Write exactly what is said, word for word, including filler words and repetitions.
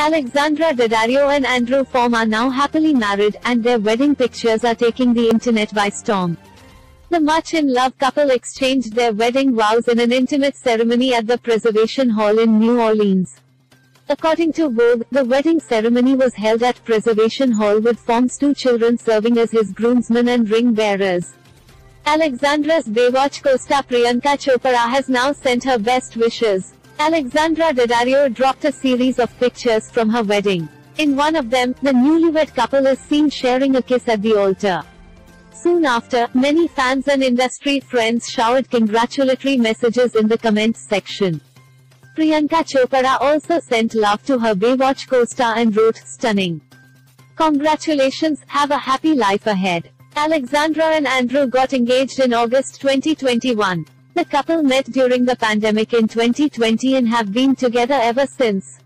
Alexandra Daddario and Andrew Form are now happily married, and their wedding pictures are taking the internet by storm. The much-in-love couple exchanged their wedding vows in an intimate ceremony at the Preservation Hall in New Orleans. According to Vogue, the wedding ceremony was held at Preservation Hall with Form's two children serving as his groomsmen and ring-bearers. Alexandra's Baywatch co-star Priyanka Chopra has now sent her best wishes. Alexandra Daddario dropped a series of pictures from her wedding. In one of them, the newlywed couple is seen sharing a kiss at the altar. Soon after, many fans and industry friends showered congratulatory messages in the comments section. Priyanka Chopra also sent love to her Baywatch co-star and wrote, "Stunning. Congratulations, have a happy life ahead." Alexandra and Andrew got engaged in August twenty twenty-one. The couple met during the pandemic in twenty twenty and have been together ever since.